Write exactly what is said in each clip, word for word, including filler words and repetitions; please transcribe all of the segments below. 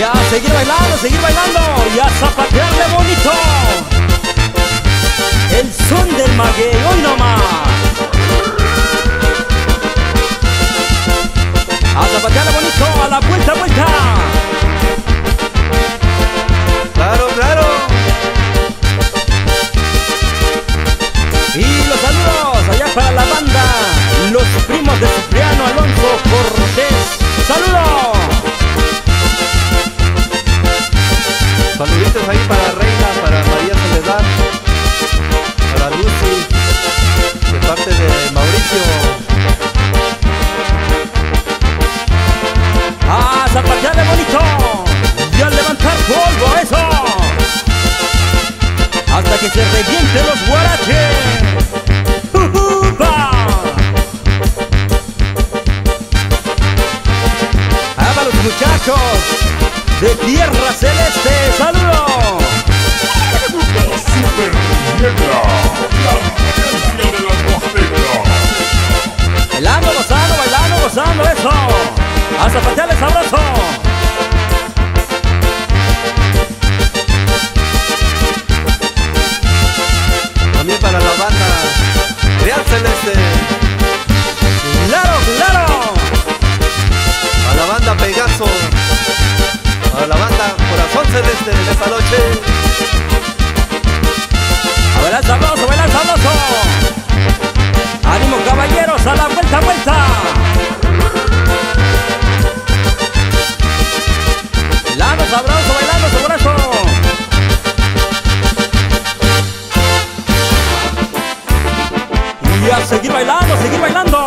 Y a seguir bailando, seguir bailando y a zapatearle bonito. El son del maguey, hoy nomás. A zapatearle bonito, a la vuelta, vuelta. Claro, claro. Y los saludos allá para la banda, los primos de Cipriano Alonso Cortés. ¡Saludos! Saluditos ahí para Reina, para María Soledad, para Lucy, de parte de Mauricio. ¡Ah, zapatear de bonito! ¡Y al levantar polvo, eso! ¡Hasta que se revienten los guaraches! ¡Uhupa! ¡Ah, para los muchachos! De Tierra Celeste, saludo. Grupo Super Niebla, la música de la costeña. Bailando, gozando, bailando, gozando, eso. A zapatearle sabroso. También para la banda Real Celeste. Claro, claro. A la banda Pegaso. A la banda Corazón Celeste en esta noche. A bailar sabroso, bailar sabroso. Ánimo caballeros, a la vuelta, vuelta. Bailando sabroso, bailando sabroso. Y a seguir bailando, seguir bailando.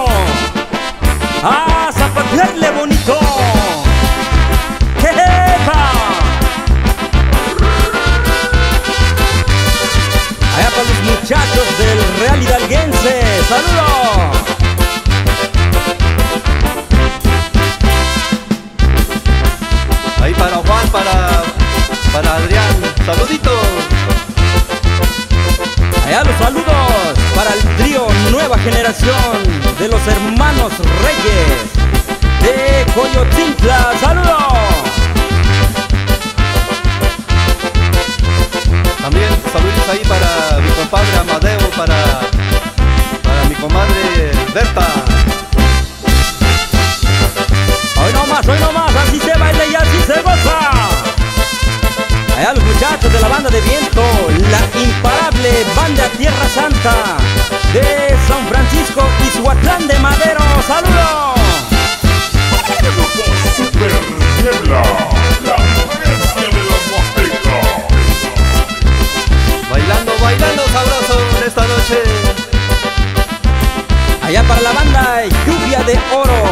A zapatearle bonito. Muchachos del Real Hidalguense, saludos. Ahí para Juan, para, para Adrián, saluditos. Allá los saludos para el trío Nueva Generación de los Hermanos Reyes de Coyotitla, saludos. También saludos ahí para mi compadre Amadeo, para, para mi comadre Berta. Hoy nomás, hoy nomás, así se baila y así se goza. Allá los muchachos de la banda de viento, la imparable banda Tierra Santa de San Francisco y Suatlán de Madero. ¡Saludos! Grupo Super Niebla, la presencia de los aztecas. Bailando, bailando sabroso en esta noche. Allá para la banda Lluvia de Oro.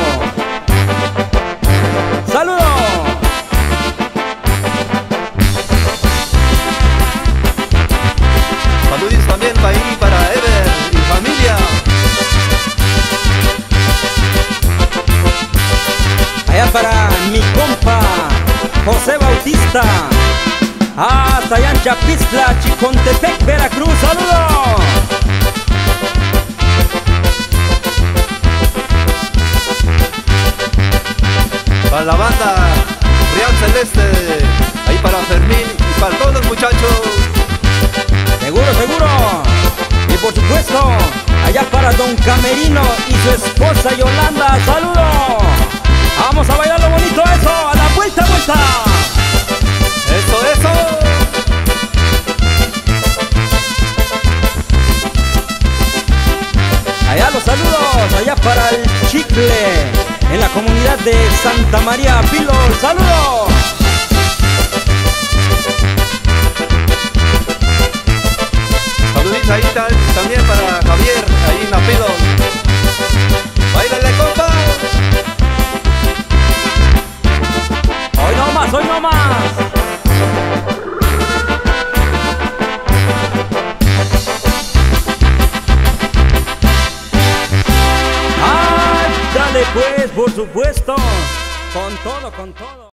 ¡Saludos! Saludos también para ahí, para Ever y familia. Allá para mi compa José Bautista. ¡Ah, Tayán Chapista, Chicontepec Veracruz! ¡Saludos! Para la banda Real Celeste, ahí para Fermín y para todos los muchachos. Seguro, seguro. Y por supuesto, allá para Don Camerino y su esposa Yolanda. ¡Saludos! ¡Vamos a bailar lo bonito eso! ¡A la vuelta, vuelta! ¡Eso, eso! Allá los saludos, allá para el chicle, en la comunidad de Santa María Pilos. ¡Saludos! Saluditos ahí también para Javier, ahí en la Pilos. ¡Báilale, compa! ¡Hoy no más, hoy no más! Pues por supuesto, con todo, con todo.